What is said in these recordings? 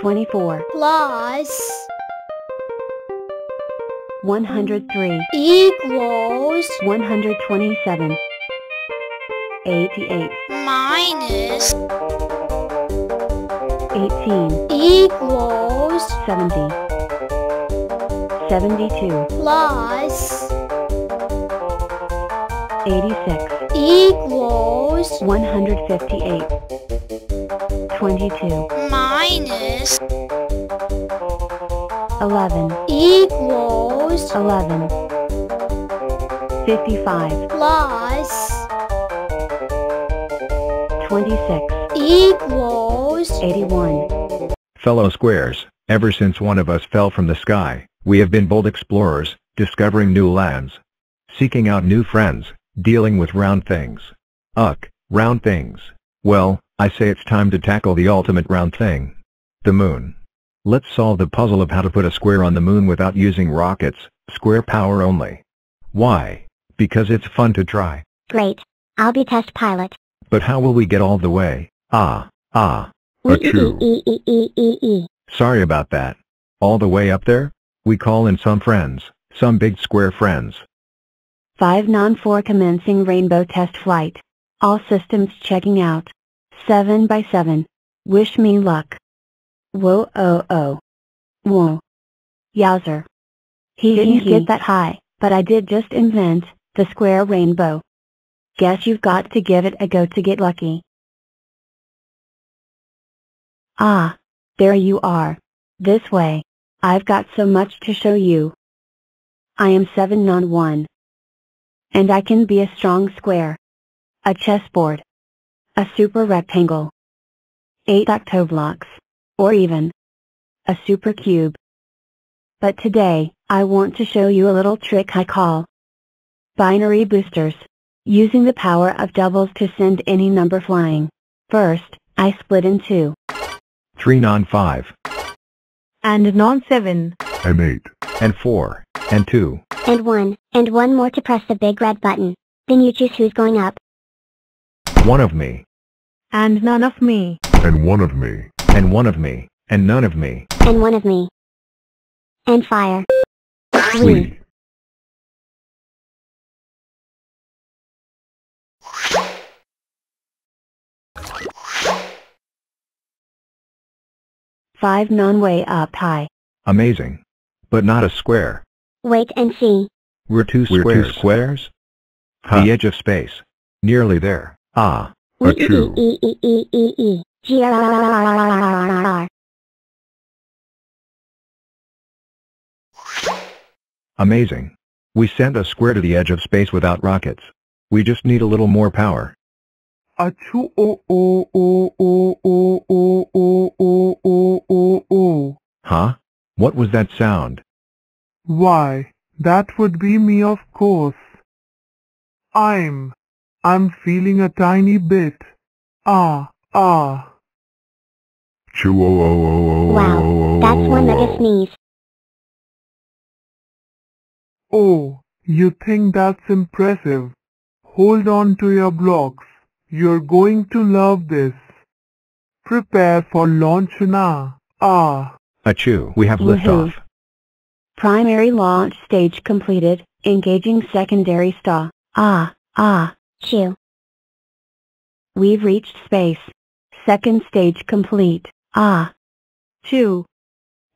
24 plus 103 equals 127. 88 minus 18 equals 70. 72 plus 86 equals 158. 22 minus 11 equals 11. 55 plus 26 equals 81. Fellow squares, ever since one of us fell from the sky, we have been bold explorers, discovering new lands, seeking out new friends, dealing with round things. Ugh, round things. Well, I say it's time to tackle the ultimate round thing. The moon. Let's solve the puzzle of how to put a square on the moon without using rockets, square power only. Why? Because it's fun to try. Great. I'll be test pilot. But how will we get all the way? Sorry about that. All the way up there? We call in some friends, some big square friends. 5-4 commencing rainbow test flight. All systems checking out. 7x7. Wish me luck. Whoa oh oh. Whoa. Yowzer. He didn't get that high, but I did just invent the square rainbow. Guess you've got to give it a go to get lucky. Ah, there you are. This way. I've got so much to show you. I am 7-1. And I can be a strong square. A chessboard. A super rectangle. 8 octoblocks. Or even a super cube. But today, I want to show you a little trick I call binary boosters. Using the power of doubles to send any number flying. First, I split in 2. 3 non-5. And non-7. And 8. And 4. And 2. And 1. And 1 more to press the big red button. Then you choose who's going up. 1 of me. And none of me. And 1 of me. And 1 of me. And none of me. And 1 of me. And fire. Wee. Five non-way up high. Amazing. But not a square. Wait and see. We're two squares? Huh. The edge of space. Nearly there. Ah. Amazing. We sent a square to the edge of space without rockets. We just need a little more power. Huh? What was that sound? Why, that would be me, of course. I'm feeling a tiny bit. Wow, that's one mega sneeze. Oh, you think that's impressive? Hold on to your blocks. You're going to love this. Prepare for launch now. Achoo, we have liftoff. Primary launch stage completed, engaging secondary star. Achoo. We've reached space. Second stage complete. Achoo.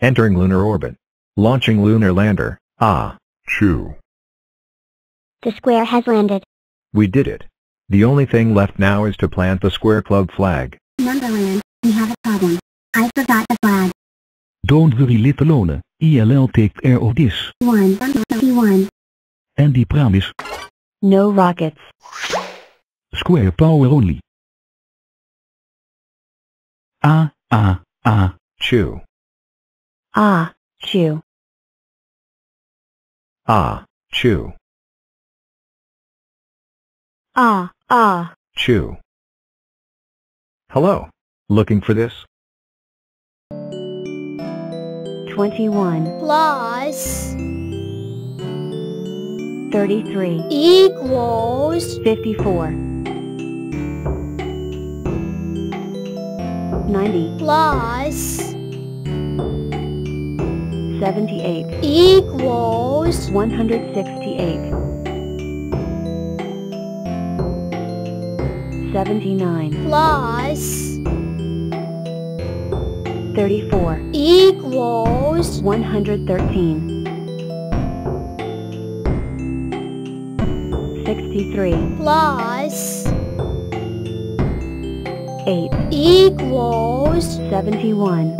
Entering lunar orbit. Launching lunar lander. Achoo. The square has landed. We did it. The only thing left now is to plant the square club flag. Numberland, we have a problem. I forgot the flag. Don't worry, little Lona. ELL take care of this. 131. And the promise. No rockets. Square power only. Chew. Chew. Chew. Chew. Hello. Looking for this? 21 plus 33 equals 54. 90 plus 178 equals 168. 79 plus 34 equals 113. 63 plus 8 equals 71.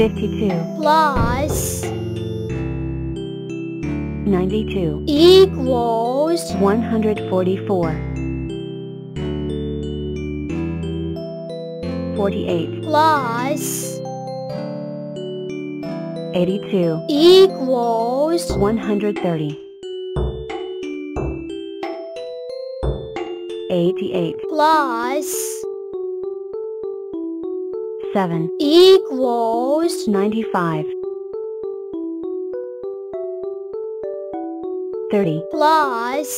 52 plus 92 equals 144. 48 plus 82 equals 130. 88 plus 7 equals 95. 30 plus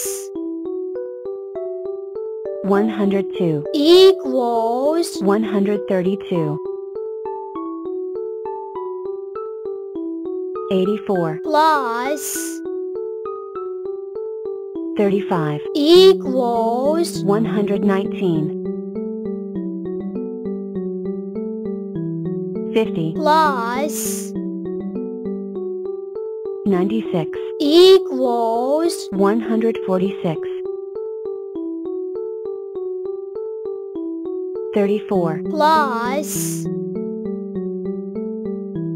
102 equals 132. 84 plus 35 equals 119. 50 plus 96 equals 146. 34 plus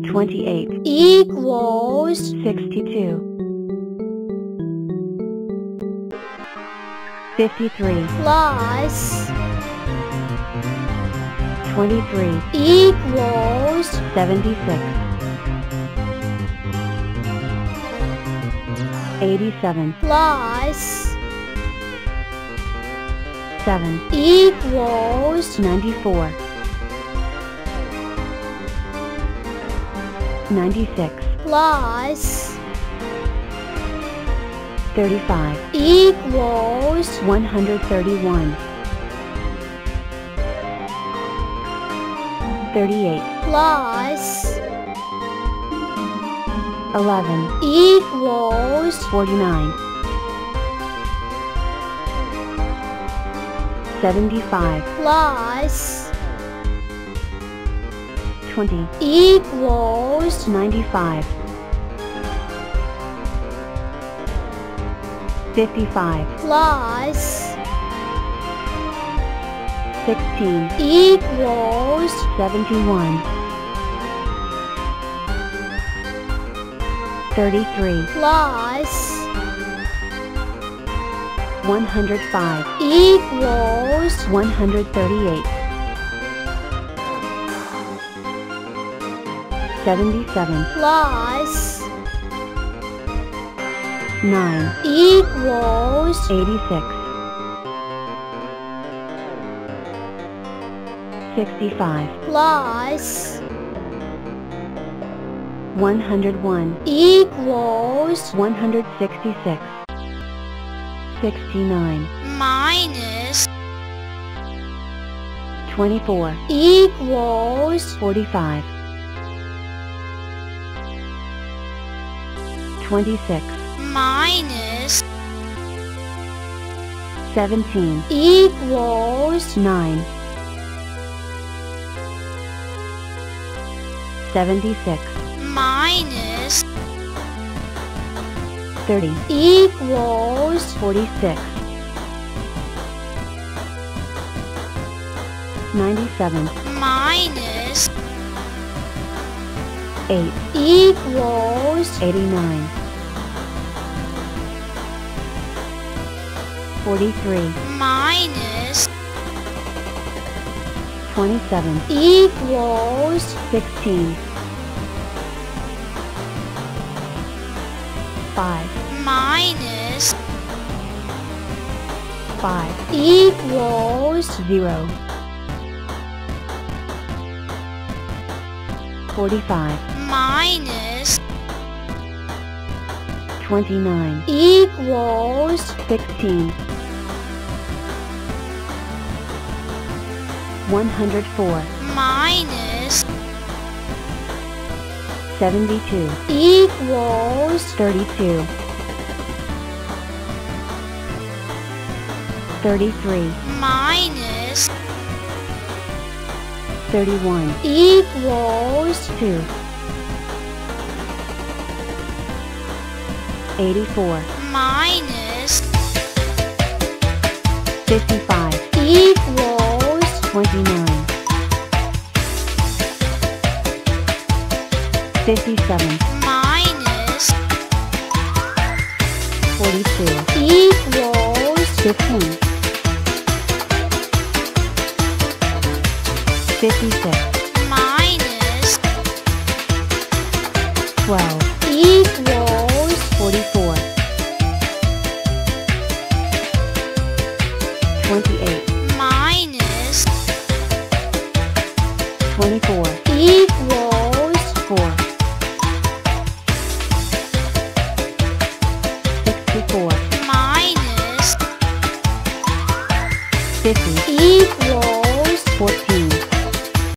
28 equals 62. 53 plus 23 equals 76. 87 plus 7 equals 94. 96 plus 35 equals 131. 38 plus 11 equals 49. 75 plus 20 equals 95. 55 plus 16 equals 71. 33 plus 105 equals 138. 77 plus 9 equals 86. 65 plus 101 equals 166. 69 minus 24 equals 45. 26 minus 17 equals 9. 76 minus 30 equals 46. 97 minus 8 equals 89. 43 minus 27 equals 16. 5 minus 5 equals 0. 45 minus 29 equals 16. 104 minus minus 72 equals 32. 33 minus 31 equals 2. 84 minus 55 equals 29. 57 minus 42 equals 15. 56 minus 12 equals 44. 28 minus 24 equals 4. 64 minus 50 equals 14.